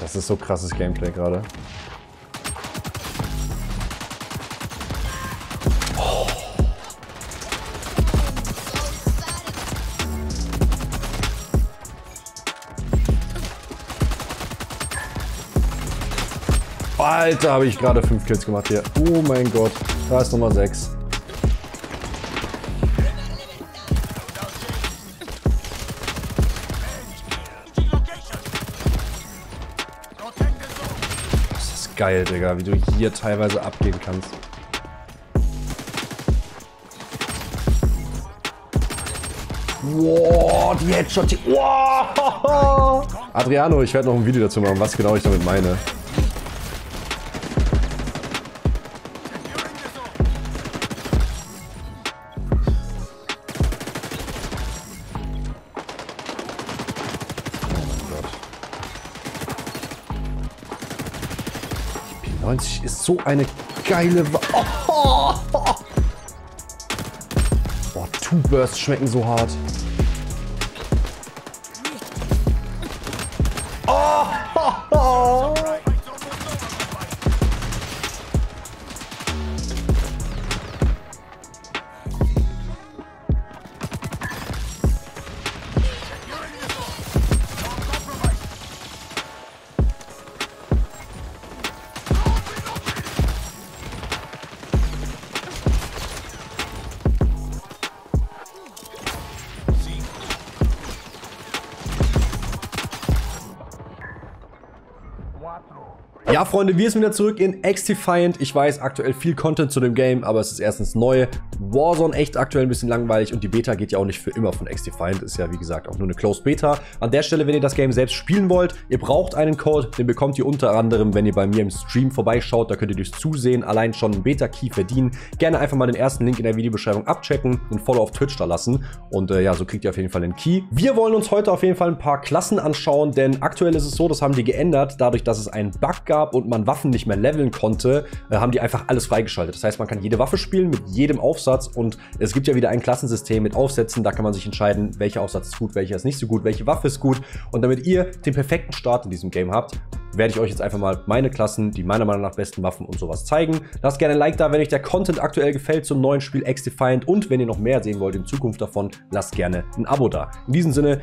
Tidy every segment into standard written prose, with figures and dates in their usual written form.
Das ist so krasses Gameplay gerade. Alter, habe ich gerade 5 Kills gemacht hier. Oh mein Gott, da ist Nummer 6. Das ist geil, Digga, wie du hier teilweise abgehen kannst. Wow, die Headshot. Wow. Adriano, ich werde noch ein Video dazu machen, was genau ich damit meine. P90 ist so eine geile Waffe. Oh, oh, oh. Boah, Two Bursts schmecken so hart. Oh, oh, oh. Ja, Freunde, wir sind wieder zurück in XDefiant. Ich weiß, aktuell viel Content zu dem Game, aber es ist erstens neu. Warzone echt aktuell ein bisschen langweilig und die Beta geht ja auch nicht für immer von XDefiant. Ist ja, wie gesagt, auch nur eine Closed Beta. An der Stelle, wenn ihr das Game selbst spielen wollt, ihr braucht einen Code. Den bekommt ihr unter anderem, wenn ihr bei mir im Stream vorbeischaut. Da könnt ihr durchs Zusehen allein schon einen Beta-Key verdienen. Gerne einfach mal den ersten Link in der Videobeschreibung abchecken, einen Follow auf Twitch da lassen. Und ja, so kriegt ihr auf jeden Fall den Key. Wir wollen uns heute auf jeden Fall ein paar Klassen anschauen, denn aktuell ist es so, das haben die geändert, dadurch, dass es einen Bug gab und man Waffen nicht mehr leveln konnte, haben die einfach alles freigeschaltet. Das heißt, man kann jede Waffe spielen mit jedem Aufsatz und es gibt ja wieder ein Klassensystem mit Aufsätzen, da kann man sich entscheiden, welcher Aufsatz ist gut, welcher ist nicht so gut, welche Waffe ist gut, und damit ihr den perfekten Start in diesem Game habt, werde ich euch jetzt einfach mal meine Klassen, die meiner Meinung nach besten Waffen und sowas zeigen. Lasst gerne ein Like da, wenn euch der Content aktuell gefällt zum neuen Spiel XDefiant, und wenn ihr noch mehr sehen wollt in Zukunft davon, lasst gerne ein Abo da. In diesem Sinne,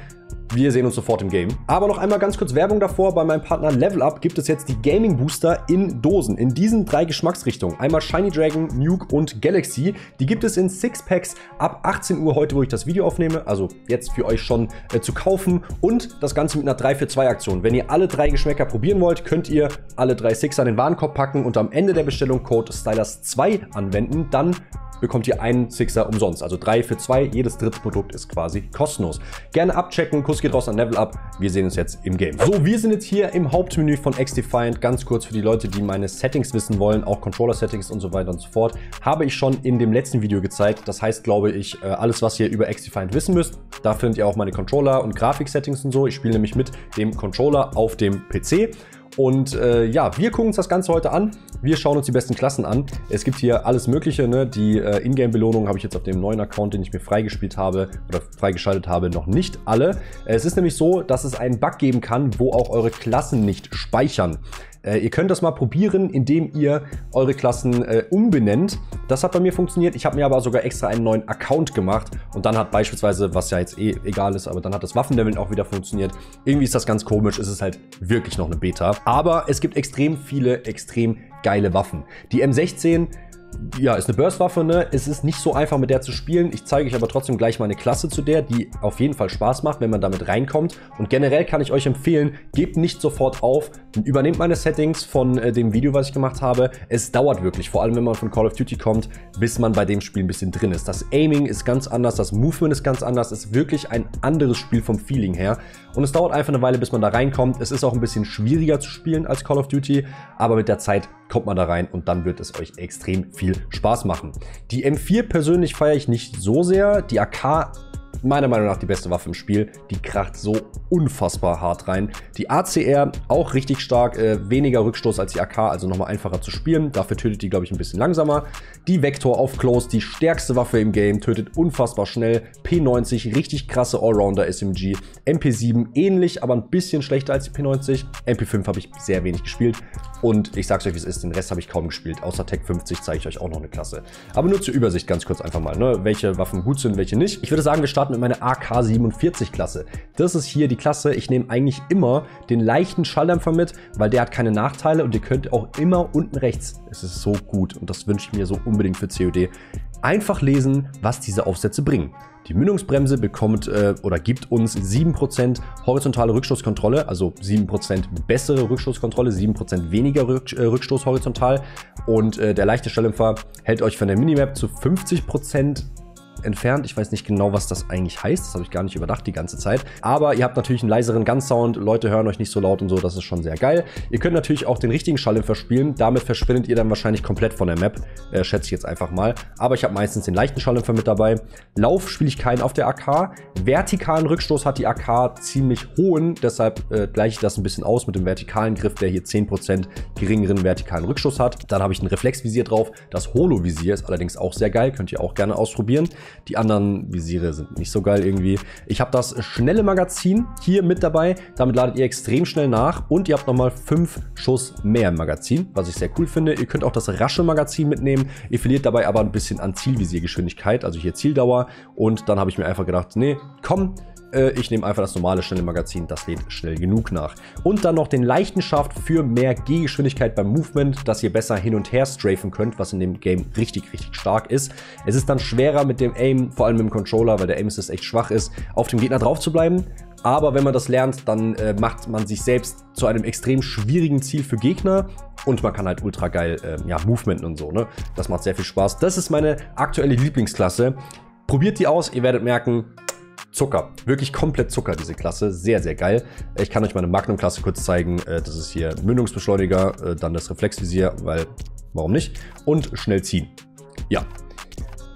wir sehen uns sofort im Game. Aber noch einmal ganz kurz Werbung davor. Bei meinem Partner Level Up gibt es jetzt die Gaming Booster in Dosen. In diesen 3 Geschmacksrichtungen. Einmal Shiny Dragon, Nuke und Galaxy. Die gibt es in 6-Packs ab 18 Uhr heute, wo ich das Video aufnehme. Also jetzt für euch schon zu kaufen. Und das Ganze mit einer 3-für-2-Aktion. Wenn ihr alle 3 Geschmäcker probieren wollt, könnt ihr alle 3 Sixer in den Warenkorb packen und am Ende der Bestellung Code STYLERS2 anwenden. Dann bekommt ihr einen Sixer umsonst. Also 3 für 2, jedes dritte Produkt ist quasi kostenlos. Gerne abchecken, Kuss geht raus an Level Up. Wir sehen uns jetzt im Game. So, wir sind jetzt hier im Hauptmenü von XDefiant. Ganz kurz für die Leute, die meine Settings wissen wollen, auch Controller-Settings und so weiter und so fort, habe ich schon in dem letzten Video gezeigt. Das heißt, glaube ich, alles, was ihr über XDefiant wissen müsst, da findet ihr auch meine Controller- und Grafik-Settings und so. Ich spiele nämlich mit dem Controller auf dem PC. Und ja, wir gucken uns das Ganze heute an. Wir schauen uns die besten Klassen an. Es gibt hier alles Mögliche, ne? Die Ingame-Belohnung habe ich jetzt auf dem neuen Account, den ich mir freigespielt habe oder freigeschaltet habe, noch nicht alle. Es ist nämlich so, dass es einen Bug geben kann, wo auch eure Klassen nicht speichern. Ihr könnt das mal probieren, indem ihr eure Klassen umbenennt. Das hat bei mir funktioniert. Ich habe mir aber sogar extra einen neuen Account gemacht. Und dann hat beispielsweise, was ja jetzt eh egal ist, aber dann hat das Waffenleveln auch wieder funktioniert. Irgendwie ist das ganz komisch. Es ist halt wirklich noch eine Beta. Aber es gibt extrem viele, extrem geile Waffen. Die M16... ja, ist eine Burst-Waffe, ne? Es ist nicht so einfach, mit der zu spielen. Ich zeige euch aber trotzdem gleich mal eine Klasse zu der, die auf jeden Fall Spaß macht, wenn man damit reinkommt. Und generell kann ich euch empfehlen, gebt nicht sofort auf. Übernehmt meine Settings von dem Video, was ich gemacht habe. Es dauert wirklich, vor allem wenn man von Call of Duty kommt, bis man bei dem Spiel ein bisschen drin ist. Das Aiming ist ganz anders, das Movement ist ganz anders. Es ist wirklich ein anderes Spiel vom Feeling her. Und es dauert einfach eine Weile, bis man da reinkommt. Es ist auch ein bisschen schwieriger zu spielen als Call of Duty, aber mit der Zeit kommt man da rein und dann wird es euch extrem viel Spaß machen. Die M4 persönlich feiere ich nicht so sehr. Die AK meiner Meinung nach die beste Waffe im Spiel. Die kracht so unfassbar hart rein. Die ACR auch richtig stark, weniger Rückstoß als die AK, also nochmal einfacher zu spielen. Dafür tötet die, glaube ich, ein bisschen langsamer. Die Vector auf Close, die stärkste Waffe im Game, tötet unfassbar schnell. P90, richtig krasse Allrounder-SMG. MP7 ähnlich, aber ein bisschen schlechter als die P90. MP5 habe ich sehr wenig gespielt. Und ich sag's euch, wie es ist, den Rest habe ich kaum gespielt. Außer Tech 50 zeige ich euch auch noch eine Klasse. Aber nur zur Übersicht ganz kurz einfach mal, ne? Welche Waffen gut sind, welche nicht. Ich würde sagen, wir starten mit meiner AK-47-Klasse. Das ist hier die Klasse, ich nehme eigentlich immer den leichten Schalldämpfer mit, weil der hat keine Nachteile und ihr könnt auch immer unten rechts, es ist so gut und das wünsche ich mir so unbedingt für COD, einfach lesen, was diese Aufsätze bringen. Die Mündungsbremse bekommt oder gibt uns 7% horizontale Rückstoßkontrolle, also 7% bessere Rückstoßkontrolle, 7% weniger Rückstoß horizontal. Und der leichte Schalldämpfer hält euch von der Minimap zu 50% entfernt. Ich weiß nicht genau, was das eigentlich heißt. Das habe ich gar nicht überdacht die ganze Zeit. Aber ihr habt natürlich einen leiseren Gun-Sound. Leute hören euch nicht so laut und so. Das ist schon sehr geil. Ihr könnt natürlich auch den richtigen Schalldämpfer spielen. Damit verschwindet ihr dann wahrscheinlich komplett von der Map. Schätze ich jetzt einfach mal. Aber ich habe meistens den leichten Schalldämpfer mit dabei. Lauf spiele ich keinen auf der AK. Vertikalen Rückstoß hat die AK ziemlich hohen. Deshalb gleiche ich das ein bisschen aus mit dem vertikalen Griff, der hier 10% geringeren vertikalen Rückstoß hat. Dann habe ich ein Reflexvisier drauf. Das Holo-Visier ist allerdings auch sehr geil. Könnt ihr auch gerne ausprobieren. Die anderen Visiere sind nicht so geil irgendwie. Ich habe das schnelle Magazin hier mit dabei. Damit ladet ihr extrem schnell nach und ihr habt nochmal 5 Schuss mehr im Magazin, was ich sehr cool finde. Ihr könnt auch das rasche Magazin mitnehmen. Ihr verliert dabei aber ein bisschen an Zielvisiergeschwindigkeit, also hier Zieldauer. Und dann habe ich mir einfach gedacht, nee, komm, ich nehme einfach das normale schnelle Magazin, das lädt schnell genug nach. Und dann noch den leichten Schaft für mehr Gehgeschwindigkeit beim Movement, dass ihr besser hin und her strafen könnt, was in dem Game richtig, richtig stark ist. Es ist dann schwerer mit dem Aim, vor allem mit dem Controller, weil der Aim-Assist echt schwach ist, auf dem Gegner drauf zu bleiben. Aber wenn man das lernt, dann macht man sich selbst zu einem extrem schwierigen Ziel für Gegner und man kann halt ultra geil ja, Movementen und so, ne? Das macht sehr viel Spaß. Das ist meine aktuelle Lieblingsklasse. Probiert die aus, ihr werdet merken, Zucker. Wirklich komplett Zucker, diese Klasse. Sehr, sehr geil. Ich kann euch meine Magnum-Klasse kurz zeigen. Das ist hier Mündungsbeschleuniger, dann das Reflexvisier, weil, warum nicht? Und schnell ziehen. Ja.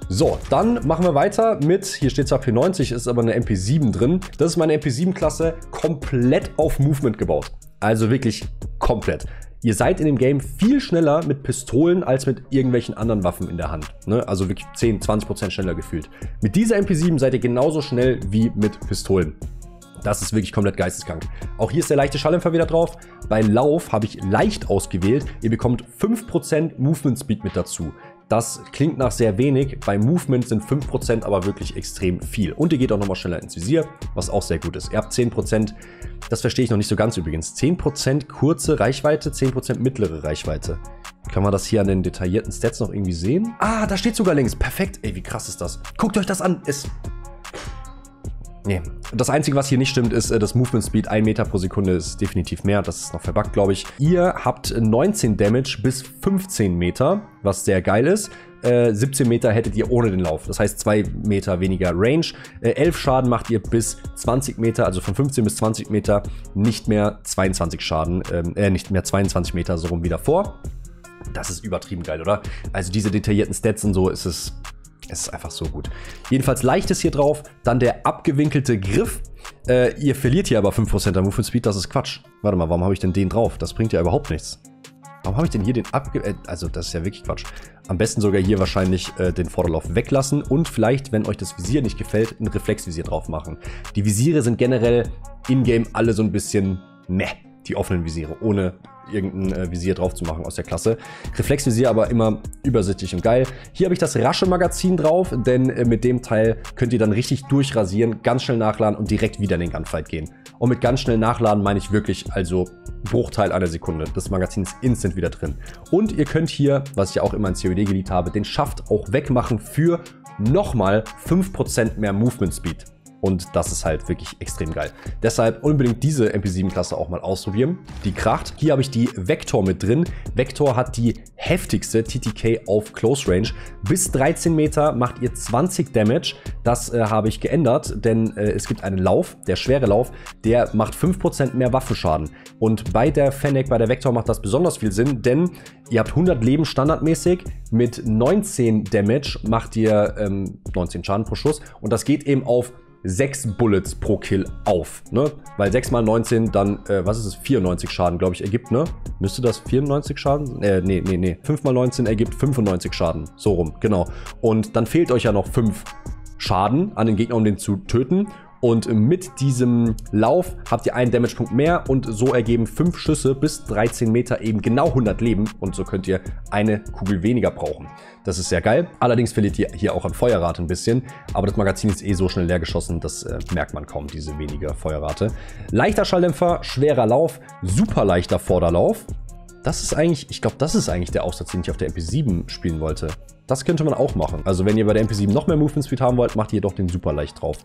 So, dann machen wir weiter mit, hier steht zwar P90, ist aber eine MP7 drin. Das ist meine MP7-Klasse, komplett auf Movement gebaut. Also wirklich komplett. Ihr seid in dem Game viel schneller mit Pistolen als mit irgendwelchen anderen Waffen in der Hand. Ne? Also wirklich 10, 20% schneller gefühlt. Mit dieser MP7 seid ihr genauso schnell wie mit Pistolen. Das ist wirklich komplett geisteskrank. Auch hier ist der leichte Schalldämpfer wieder drauf. Bei Lauf habe ich leicht ausgewählt. Ihr bekommt 5% Movement Speed mit dazu. Das klingt nach sehr wenig, bei Movement sind 5% aber wirklich extrem viel. Und ihr geht auch nochmal schneller ins Visier, was auch sehr gut ist. Ihr habt 10%, das verstehe ich noch nicht so ganz übrigens, 10% kurze Reichweite, 10% mittlere Reichweite. Kann man das hier an den detaillierten Stats noch irgendwie sehen? Ah, da steht sogar links, perfekt. Ey, wie krass ist das? Guckt euch das an, es... Nee. Das Einzige, was hier nicht stimmt, ist, das Movement Speed 1 Meter pro Sekunde ist definitiv mehr. Das ist noch verbuggt, glaube ich. Ihr habt 19 Damage bis 15 Meter, was sehr geil ist. 17 Meter hättet ihr ohne den Lauf. Das heißt 2 Meter weniger Range. 11 Schaden macht ihr bis 20 Meter, also von 15 bis 20 Meter nicht mehr 22 Schaden, nicht mehr 22 Meter so rum wie davor. Das ist übertrieben geil, oder? Also diese detaillierten Stats und so ist es... Es ist einfach so gut. Jedenfalls leichtes hier drauf, dann der abgewinkelte Griff. Ihr verliert hier aber 5% an Movement Speed, das ist Quatsch. Warte mal, warum habe ich denn den drauf? Das bringt ja überhaupt nichts. Warum habe ich denn hier den also das ist ja wirklich Quatsch. Am besten sogar hier wahrscheinlich den Vorderlauf weglassen und vielleicht, wenn euch das Visier nicht gefällt, ein Reflexvisier drauf machen. Die Visiere sind generell in-game alle so ein bisschen meh. Die offenen Visiere, ohne irgendein Visier drauf zu machen aus der Klasse. Reflexvisier aber immer übersichtlich und geil. Hier habe ich das rasche Magazin drauf, denn mit dem Teil könnt ihr dann richtig durchrasieren, ganz schnell nachladen und direkt wieder in den Gunfight gehen. Und mit ganz schnell nachladen meine ich wirklich, also Bruchteil einer Sekunde. Das Magazin ist instant wieder drin. Und ihr könnt hier, was ich ja auch immer in COD geliebt habe, den Schaft auch wegmachen für nochmal 5% mehr Movement Speed. Und das ist halt wirklich extrem geil. Deshalb unbedingt diese MP7-Klasse auch mal ausprobieren. Die kracht. Hier habe ich die Vector mit drin. Vector hat die heftigste TTK auf Close Range. Bis 13 Meter macht ihr 20 Damage. Das habe ich geändert, denn es gibt einen Lauf, der schwere Lauf, der macht 5% mehr Waffenschaden. Und bei der Fennec, bei der Vector macht das besonders viel Sinn, denn ihr habt 100 Leben standardmäßig. Mit 19 Damage macht ihr 19 Schaden pro Schuss. Und das geht eben auf 6 Bullets pro Kill auf, ne? Weil 6 mal 19 dann, was ist es, 94 Schaden, glaube ich, ergibt, ne? Müsste das 94 Schaden? Nee. 5 mal 19 ergibt 95 Schaden. So rum, genau. Und dann fehlt euch ja noch 5 Schaden an den Gegner, um den zu töten. Und mit diesem Lauf habt ihr einen Damage-Punkt mehr und so ergeben 5 Schüsse bis 13 Meter eben genau 100 Leben. Und so könnt ihr eine Kugel weniger brauchen. Das ist sehr geil. Allerdings verliert ihr hier auch an Feuerrate ein bisschen. Aber das Magazin ist eh so schnell leer geschossen, das merkt man kaum, diese weniger Feuerrate. Leichter Schalldämpfer, schwerer Lauf, super leichter Vorderlauf. Das ist eigentlich, ich glaube, das ist eigentlich der Aufsatz, den ich auf der MP7 spielen wollte. Das könnte man auch machen. Also wenn ihr bei der MP7 noch mehr Movement Speed haben wollt, macht ihr doch den super leicht drauf.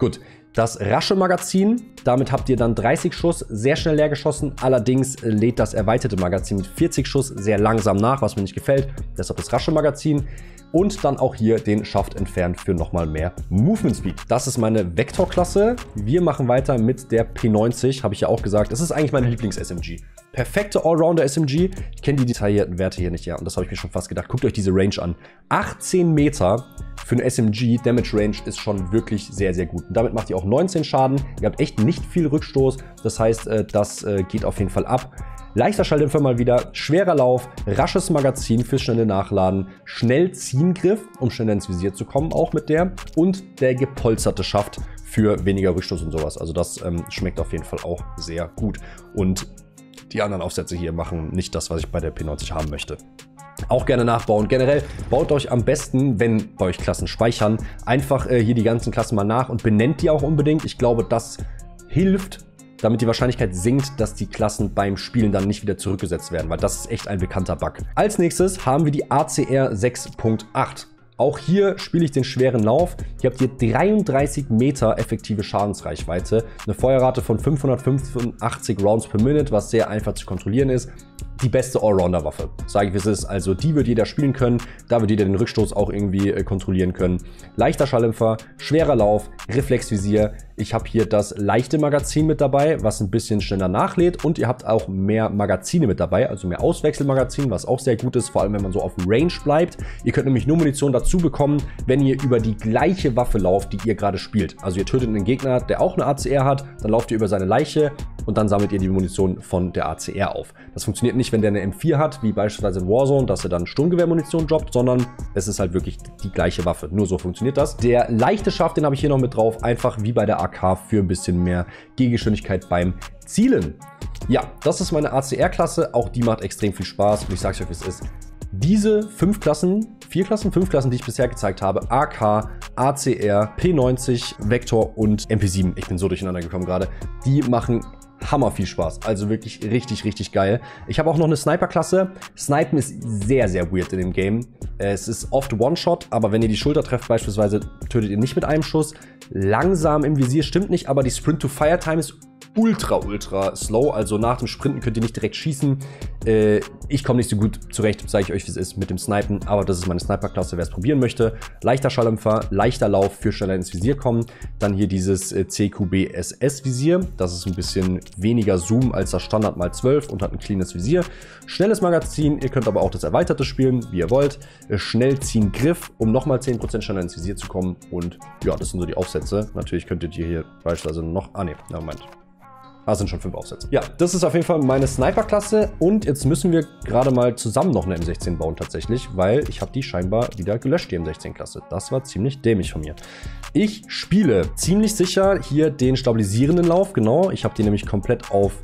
Gut, das rasche Magazin, damit habt ihr dann 30 Schuss, sehr schnell leer geschossen. Allerdings lädt das erweiterte Magazin mit 40 Schuss sehr langsam nach, was mir nicht gefällt. Deshalb das rasche Magazin. Und dann auch hier den Schaft entfernt für nochmal mehr Movement Speed. Das ist meine Vector-Klasse. Wir machen weiter mit der P90, habe ich ja auch gesagt. Das ist eigentlich meine Lieblings-SMG. Perfekte Allrounder-SMG. Ich kenne die detaillierten Werte hier nicht, ja. Und das habe ich mir schon fast gedacht. Guckt euch diese Range an. 18 Meter für eine SMG. Damage Range ist schon wirklich sehr, sehr gut. Und damit macht ihr auch 19 Schaden. Ihr habt echt nicht viel Rückstoß. Das heißt, das geht auf jeden Fall ab. Leichter Schalldämpfer mal wieder, schwerer Lauf, rasches Magazin fürs schnelle Nachladen, schnell Ziehengriff, um schneller ins Visier zu kommen, auch mit der, und der gepolsterte Schaft für weniger Rückstoß und sowas. Also das schmeckt auf jeden Fall auch sehr gut. Und die anderen Aufsätze hier machen nicht das, was ich bei der P90 haben möchte. Auch gerne nachbauen. Generell baut euch am besten, wenn bei euch Klassen speichern, einfach hier die ganzen Klassen mal nach und benennt die auch unbedingt. Ich glaube, das hilft, damit die Wahrscheinlichkeit sinkt, dass die Klassen beim Spielen dann nicht wieder zurückgesetzt werden, weil das ist echt ein bekannter Bug. Als nächstes haben wir die ACR 6.8. Auch hier spiele ich den schweren Lauf. Hier habt ihr 33 Meter effektive Schadensreichweite, eine Feuerrate von 585 Rounds per Minute, was sehr einfach zu kontrollieren ist. Die beste Allrounder-Waffe, sage ich wie es ist. Also die wird jeder spielen können, da wird jeder den Rückstoß auch irgendwie kontrollieren können. Leichter Schalldämpfer, schwerer Lauf, Reflexvisier. Ich habe hier das leichte Magazin mit dabei, was ein bisschen schneller nachlädt. Und ihr habt auch mehr Magazine mit dabei, also mehr Auswechselmagazin, was auch sehr gut ist, vor allem wenn man so auf Range bleibt. Ihr könnt nämlich nur Munition dazu bekommen, wenn ihr über die gleiche Waffe lauft, die ihr gerade spielt. Also ihr tötet einen Gegner, der auch eine ACR hat, dann lauft ihr über seine Leiche und dann sammelt ihr die Munition von der ACR auf. Das funktioniert nicht, wenn der eine M4 hat, wie beispielsweise in Warzone, dass er dann Sturmgewehrmunition droppt, sondern es ist halt wirklich die gleiche Waffe. Nur so funktioniert das. Der leichte Schaft, den habe ich hier noch mit drauf, einfach wie bei der AK für ein bisschen mehr Gehgeschwindigkeit beim Zielen. Ja, das ist meine ACR-Klasse. Auch die macht extrem viel Spaß und ich sage euch, wie es ist. Diese fünf Klassen, die ich bisher gezeigt habe, AK, ACR, P90, Vector und MP7, ich bin so durcheinander gekommen gerade, die machen hammer viel Spaß. Also wirklich richtig, richtig geil. Ich habe auch noch eine Sniper-Klasse. Snipen ist sehr, sehr weird in dem Game. Es ist oft One-Shot, aber wenn ihr die Schulter trefft beispielsweise, tötet ihr nicht mit einem Schuss. Langsam im Visier stimmt nicht, aber die Sprint-to-Fire-Time ist ultra, ultra slow. Also nach dem Sprinten könnt ihr nicht direkt schießen. Ich komme nicht so gut zurecht, sage ich euch, wie es ist mit dem Snipen. Aber das ist meine Sniper-Klasse, wer es probieren möchte. Leichter Schalldämpfer, leichter Lauf für schneller ins Visier kommen. Dann hier dieses CQBSS-Visier. Das ist ein bisschen weniger Zoom als das Standard mal 12 und hat ein cleanes Visier. Schnelles Magazin, ihr könnt aber auch das Erweiterte spielen, wie ihr wollt. Schnell ziehen Griff, um nochmal 10% schneller ins Visier zu kommen. Und ja, das sind so die Aufsätze. Natürlich könntet ihr hier beispielsweise noch... Ah ne, Moment. Ah, sind schon 5 Aufsätze. Ja, das ist auf jeden Fall meine Sniper-Klasse und jetzt müssen wir gerade mal zusammen noch eine M16 bauen tatsächlich, weil ich habe die scheinbar wieder gelöscht, die M16-Klasse. Das war ziemlich dämlich von mir. Ich spiele ziemlich sicher hier den stabilisierenden Lauf, genau. Ich habe die nämlich komplett auf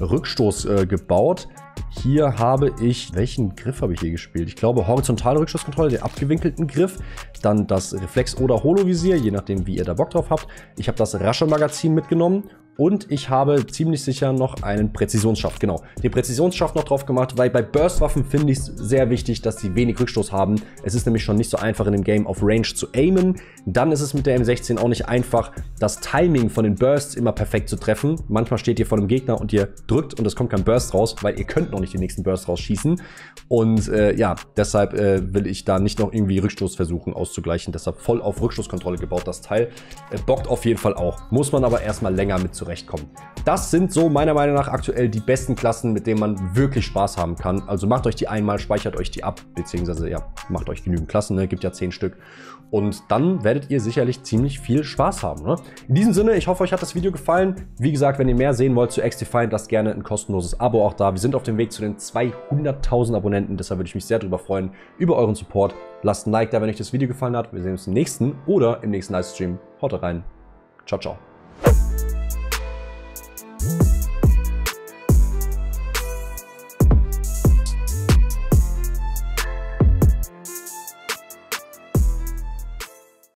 Rückstoß gebaut. Hier habe ich, welchen Griff habe ich hier gespielt? Ich glaube, horizontale Rückstoßkontrolle, den abgewinkelten Griff. Dann das Reflex- oder Holovisier, je nachdem, wie ihr da Bock drauf habt. Ich habe das rasche Magazin mitgenommen. Und ich habe ziemlich sicher noch einen Präzisionsschaft, genau. Den Präzisionsschaft noch drauf gemacht, weil bei Burstwaffen finde ich es sehr wichtig, dass sie wenig Rückstoß haben. Es ist nämlich schon nicht so einfach in dem Game auf Range zu aimen. Dann ist es mit der M16 auch nicht einfach, das Timing von den Bursts immer perfekt zu treffen. Manchmal steht ihr vor einem Gegner und ihr drückt und es kommt kein Burst raus, weil ihr könnt noch nicht den nächsten Burst rausschießen. Und ja, deshalb will ich da nicht noch irgendwie Rückstoß versuchen auszugleichen. Deshalb voll auf Rückstoßkontrolle gebaut, das Teil. Bockt auf jeden Fall auch. Muss man aber erstmal länger mit zurechtkommt. Das sind so meiner Meinung nach aktuell die besten Klassen, mit denen man wirklich Spaß haben kann. Also macht euch die einmal, speichert euch die ab, beziehungsweise ja, macht euch genügend Klassen, ne? Gibt ja 10 Stück. Und dann werdet ihr sicherlich ziemlich viel Spaß haben. Ne? In diesem Sinne, ich hoffe, euch hat das Video gefallen. Wie gesagt, wenn ihr mehr sehen wollt zu XDefiant, lasst gerne ein kostenloses Abo auch da. Wir sind auf dem Weg zu den 200.000 Abonnenten, deshalb würde ich mich sehr darüber freuen, über euren Support. Lasst ein Like da, wenn euch das Video gefallen hat. Wir sehen uns im nächsten oder im nächsten Livestream. Haut rein. Ciao, ciao.